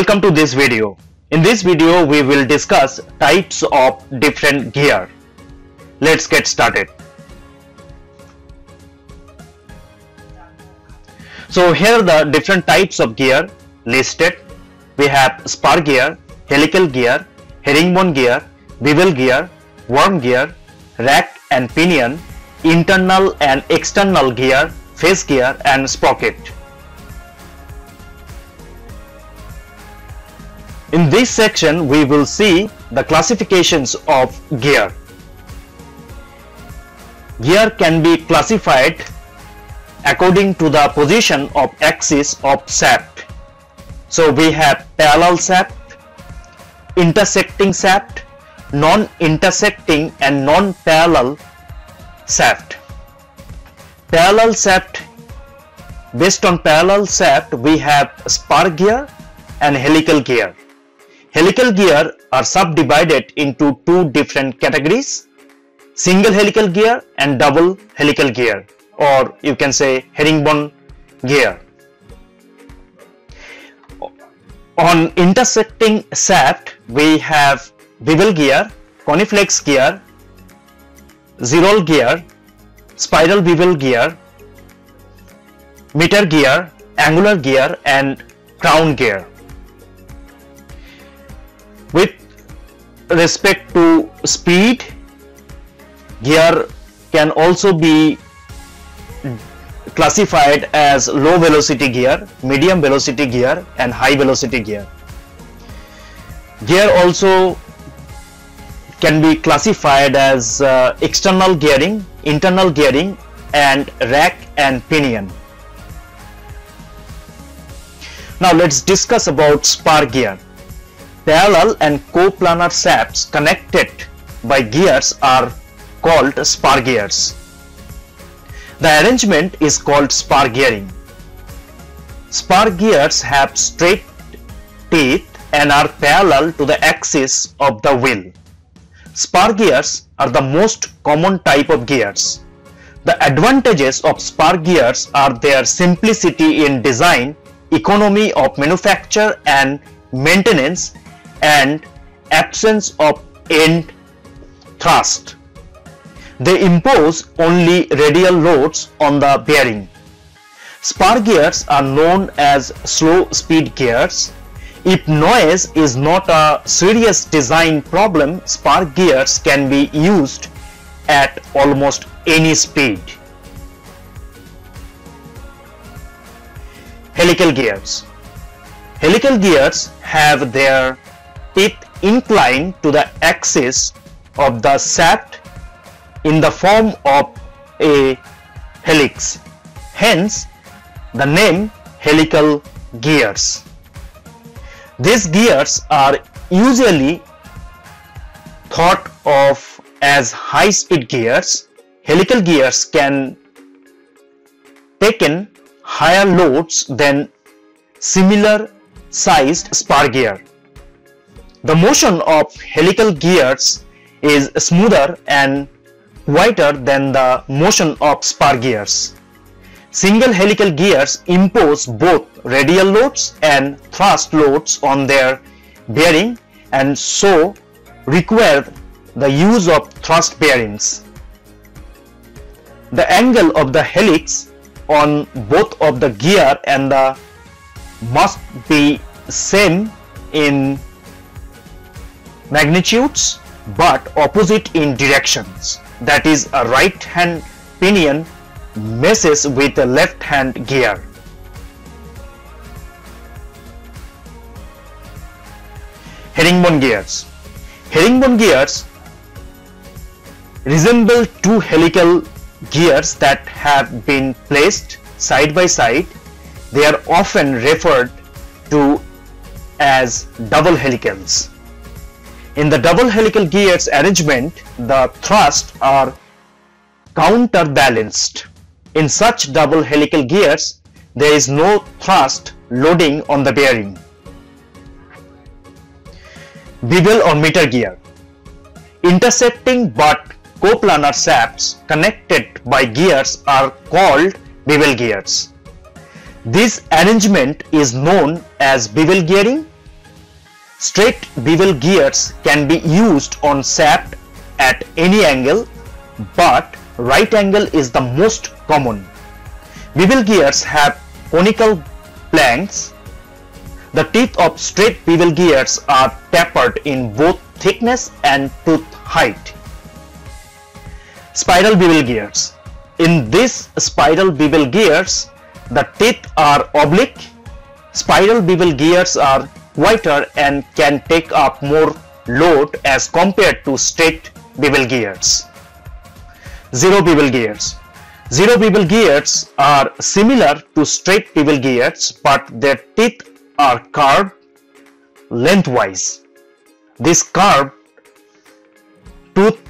Welcome to this video. In this video we will discuss types of different gear. Let's get started. So here are the different types of gear listed. We have spar gear, helical gear, herringbone gear, bevel gear, worm gear, rack and pinion, internal and external gear, face gear and sprocket. In this section, we will see the classifications of gear. Gear can be classified according to the position of axis of shaft. So we have parallel shaft, intersecting shaft, non-intersecting and non-parallel shaft. Parallel shaft, based on parallel shaft, we have spar gear and helical gear. Helical gear are subdivided into two different categories, single helical gear and double helical gear, or you can say herringbone gear. On intersecting shaft, we have bevel gear, coniflex gear, zerole gear, spiral bevel gear, meter gear, angular gear and crown gear. With respect to speed, gear can also be classified as low velocity gear, medium velocity gear and high velocity gear. Gear also can be classified as external gearing, internal gearing and rack and pinion. Now let's discuss about spar gear. Parallel and coplanar shafts connected by gears are called spar gears. The arrangement is called spar gearing. Spar gears have straight teeth and are parallel to the axis of the wheel. Spar gears are the most common type of gears. The advantages of spar gears are their simplicity in design, economy of manufacture and maintenance, and absence of end thrust. They impose only radial loads on the bearing. Spar gears are known as slow speed gears. If noise is not a serious design problem, spar gears can be used at almost any speed. Helical gears. Helical gears have their tip inclined to the axis of the shaft in the form of a helix, hence the name helical gears. These gears are usually thought of as high-speed gears. Helical gears can take in higher loads than similar sized spar gear. The motion of helical gears is smoother and quieter than the motion of spar gears. Single helical gears impose both radial loads and thrust loads on their bearing and so require the use of thrust bearings. The angle of the helix on both of the gear and the must be same in magnitudes but opposite in directions. That is, a right hand pinion messes with a left hand gear. Herringbone gears. Herringbone gears resemble two helical gears that have been placed side by side. They are often referred to as double helicals. In the double helical gears arrangement, the thrusts are counterbalanced. In such double helical gears, there is no thrust loading on the bearing. Bevel or meter gear. Intersecting but coplanar shafts connected by gears are called bevel gears. This arrangement is known as bevel gearing Straight bevel gears can be used on shaft at any angle, but right angle is the most common. Bevel gears have conical flanks. The teeth of straight bevel gears are tapered in both thickness and tooth height. Spiral bevel gears. In these spiral bevel gears, the teeth are oblique. Spiral bevel gears are wider and can take up more load as compared to straight bevel gears. Zero bevel gears. Zero bevel gears are similar to straight bevel gears, but their teeth are curved lengthwise. This curved tooth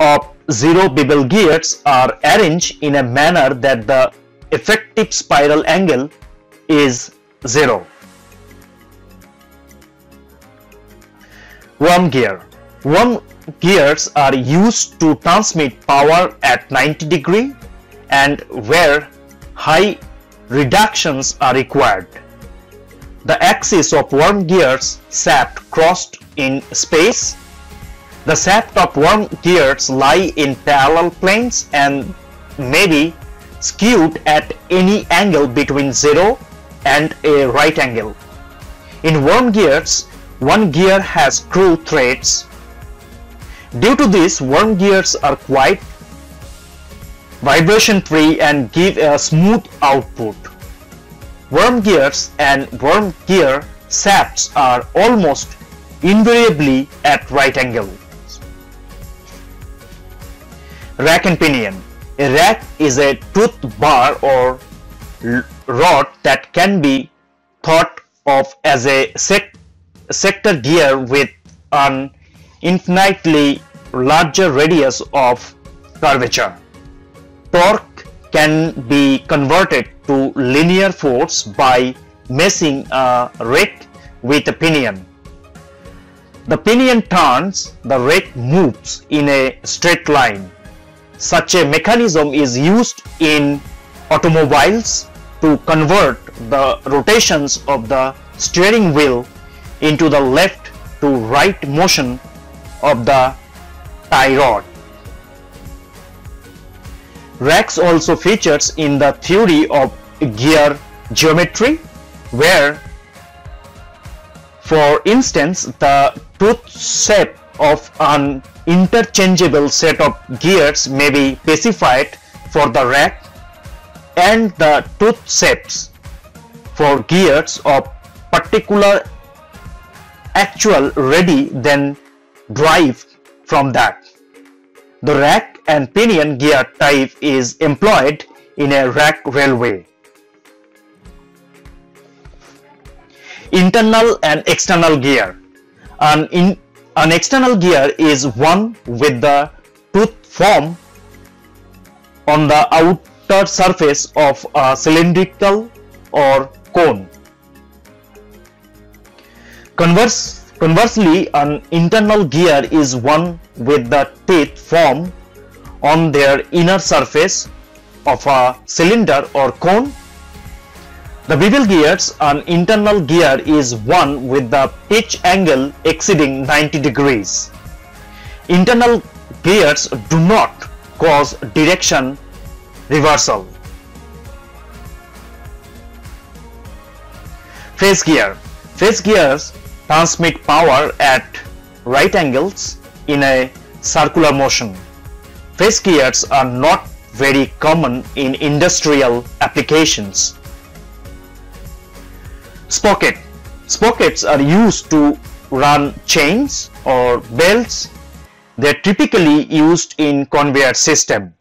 of zero bevel gears are arranged in a manner that the effective spiral angle is zero. Worm gear. Worm gears are used to transmit power at 90 degree and where high reductions are required. The axis of worm gears shaft crossed in space. The shaft of worm gears lie in parallel planes and may be skewed at any angle between 0 and a right angle. In worm gears, one gear has screw threads. Due to this, worm gears are quite vibration-free and give a smooth output. Worm gears and worm gear shafts are almost invariably at right angles. Rack and pinion. A rack is a tooth bar or rod that can be thought of as a sector gear with an infinitely larger radius of curvature. Torque can be converted to linear force by messing a rake with a pinion. The pinion turns, the rake moves in a straight line. Such a mechanism is used in automobiles to convert the rotations of the steering wheel into the left to right motion of the tie rod. Racks also features in the theory of gear geometry, where, for instance, the tooth shape of an interchangeable set of gears may be specified for the rack and the tooth shapes for gears of particular actual ready then drive from that. The rack and pinion gear type is employed in a rack railway. Internal and external gear. An external gear is one with the tooth form on the outer surface of a cylindrical or cone. Conversely, an internal gear is one with the teeth form on their inner surface of a cylinder or cone. The bevel gears, an internal gear is one with the pitch angle exceeding 90 degrees. Internal gears do not cause direction reversal. Face gear. Face gears transmit power at right angles in a circular motion. Face gears are not very common in industrial applications. Sprocket. Sprockets are used to run chains or belts. They are typically used in conveyor system.